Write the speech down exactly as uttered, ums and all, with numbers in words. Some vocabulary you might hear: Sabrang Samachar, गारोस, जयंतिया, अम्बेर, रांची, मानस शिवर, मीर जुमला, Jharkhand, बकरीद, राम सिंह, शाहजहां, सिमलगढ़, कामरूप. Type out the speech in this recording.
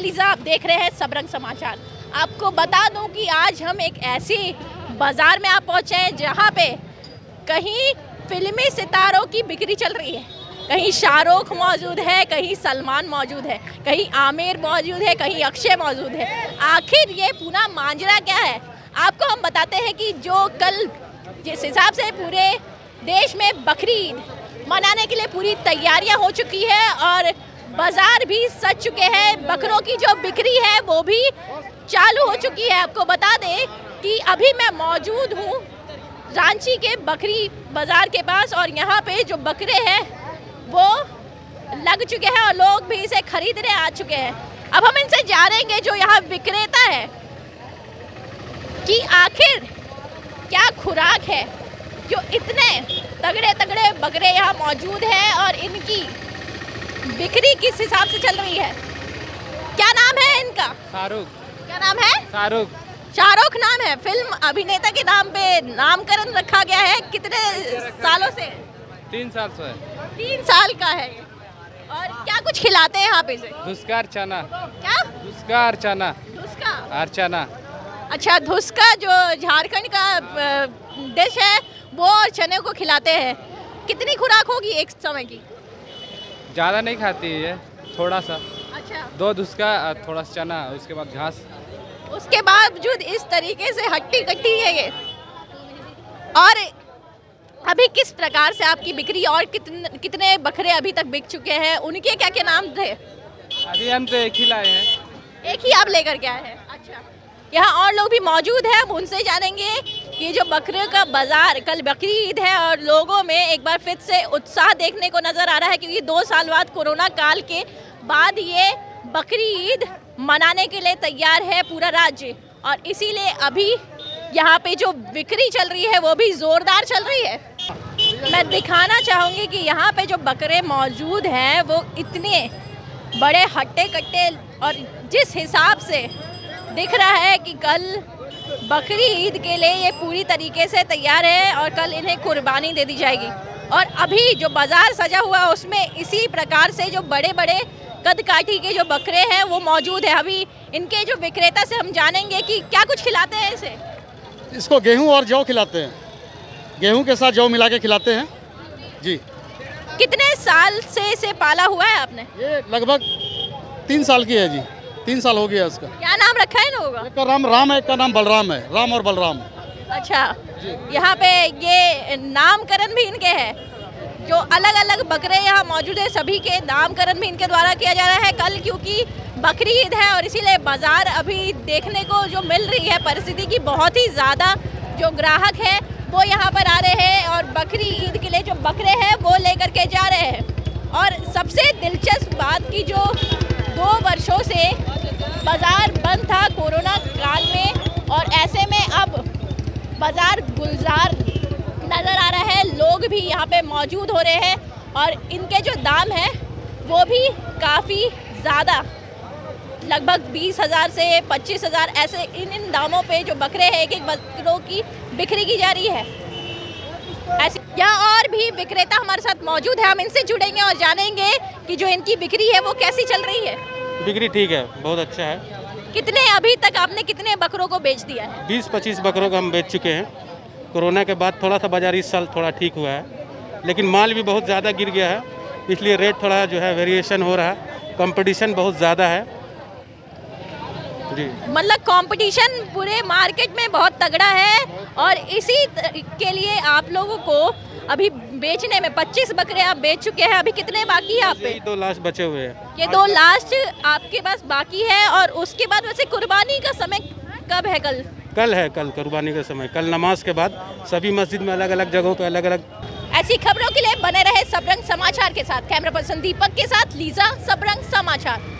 Elijah, आप देख रहे हैं सबरंग समाचार। आपको बता दूं कि आज हम एक ऐसी बाज़ार में आप पहुँचे हैं जहाँ पे कहीं फिल्मी सितारों की बिक्री चल रही है। कहीं शाहरुख मौजूद है, कहीं सलमान मौजूद है, कहीं आमिर मौजूद है, कहीं अक्षय मौजूद है। आखिर ये पूरा मांजरा क्या है, आपको हम बताते हैं कि जो कल जिस हिसाब से पूरे देश में बकरीद मनाने के लिए पूरी तैयारियां हो चुकी है और बाज़ार भी सज चुके हैं, बकरों की जो बिक्री है वो भी चालू हो चुकी है। आपको बता दें कि अभी मैं मौजूद हूँ रांची के बकरी बाज़ार के पास और यहाँ पे जो बकरे हैं वो लग चुके हैं और लोग भी इसे खरीदने आ चुके हैं। अब हम इनसे जानेंगे जो यहाँ विक्रेता है कि आखिर क्या खुराक है जो इतने तगड़े तगड़े बकरे यहाँ मौजूद हैं और इनकी बिक्री किस हिसाब से चल रही है। क्या नाम है इनका? शाहरुख। क्या नाम है? शाहरुख। शाहरुख नाम है। फिल्म अभिनेता के नाम पे नामकरण रखा गया है। कितने सालों से? तीन साल से। तीन साल का है। और क्या कुछ खिलाते हैं आप इसे? धुस्कार चना। क्या? धुस्कार चना। धुस्का और चना। अच्छा, धुस्का जो झारखंड का डिश है वो और चने को खिलाते हैं। कितनी खुराक होगी एक समय की? ज़्यादा नहीं खाती है, थोड़ा सा। अच्छा, दो धुस्का, थोड़ा सा चना, उसके बाद घास। उसके बावजूद इस तरीके से हट्टी कट्टी है ये। और अभी किस प्रकार से आपकी बिक्री और कितने कितने बकरे अभी तक बिक चुके हैं, उनके क्या क्या नाम थे? अभी हम तो एक ही लाए हैं। एक ही आप लेकर के आए हैं। अच्छा, यहाँ और लोग भी मौजूद हैं, हम उनसे जानेंगे। ये जो बकरे का बाज़ार, कल बकरीद है और लोगों में एक बार फिर से उत्साह देखने को नज़र आ रहा है क्योंकि दो साल बाद कोरोना काल के बाद ये बकरीद मनाने के लिए तैयार है पूरा राज्य और इसीलिए अभी यहाँ पे जो बिक्री चल रही है वो भी ज़ोरदार चल रही है। मैं दिखाना चाहूँगी कि यहाँ पे जो बकरे मौजूद हैं वो इतने बड़े हट्टे कट्टे और जिस हिसाब से दिख रहा है कि कल बकरी ईद के लिए ये पूरी तरीके से तैयार है और कल इन्हें कुर्बानी दे दी जाएगी। और अभी जो बाज़ार सजा हुआ है उसमें इसी प्रकार से जो बड़े बड़े कदकाठी के जो बकरे हैं वो मौजूद है। अभी इनके जो विक्रेता से हम जानेंगे कि क्या कुछ खिलाते हैं इसे। इसको गेहूं और जौ खिलाते हैं, गेहूं के साथ जौ मिला के खिलाते हैं जी। कितने साल से इसे पाला हुआ है आपने? ये लगभग तीन साल की है जी, तीन साल हो गया इसका। क्या नाम रखा है लोगों का? राम राम है, एक का नाम बलराम है, राम और बलराम। अच्छा, यहाँ पे ये नामकरण भी इनके हैं, जो अलग अलग बकरे यहाँ मौजूद है सभी के नामकरण भी इनके द्वारा किया जा रहा है। कल क्योंकि बकरीद है और इसीलिए बाजार अभी देखने को जो मिल रही है परिस्थिति की बहुत ही ज़्यादा जो ग्राहक है वो यहाँ पर आ रहे हैं और बकरी ईद के लिए जो बकरे हैं वो लेकर के जा रहे हैं। और सबसे दिलचस्प बात की जो दो वर्षों से बाज़ार बंद था कोरोना काल में और ऐसे में अब बाज़ार गुलजार नज़र आ रहा है, लोग भी यहाँ पे मौजूद हो रहे हैं और इनके जो दाम हैं वो भी काफ़ी ज़्यादा, लगभग बीस हज़ार से पच्चीस हज़ार ऐसे इन इन दामों पे जो बकरे हैं, एक एक बकरों की बिक्री की जा रही है। ऐसे यहाँ और भी विक्रेता हमारे साथ मौजूद है, हम इनसे जुड़ेंगे और जानेंगे कि जो इनकी बिक्री है वो कैसी चल रही है। बिक्री ठीक है, बहुत अच्छा है। कितने अभी तक आपने कितने बकरों को बेच दिया है? बीस पच्चीस बकरों को हम बेच चुके हैं। कोरोना के बाद थोड़ा सा बाजार इस साल थोड़ा ठीक हुआ है, लेकिन माल भी बहुत ज़्यादा गिर गया है, इसलिए रेट थोड़ा जो है वेरिएशन हो रहा है। कंपटीशन बहुत ज़्यादा है जी, मतलब कंपटीशन पूरे मार्केट में बहुत तगड़ा है और इसी के लिए आप लोगों को अभी बेचने में पच्चीस बकरे आप बेच चुके हैं, अभी कितने बाकी है आप पे? दो लास्ट बचे हुए हैं। ये दो लास्ट आपके पास बाकी है और उसके बाद वैसे कुर्बानी का समय कब है? कल कल है, कल कुर्बानी का समय, कल नमाज के बाद सभी मस्जिद में अलग अलग जगहों पे अलग अलग। ऐसी खबरों के लिए बने रहे सबरंग समाचार के साथ। कैमरा पर्सन दीपक के साथ लीजा, सबरंग समाचार।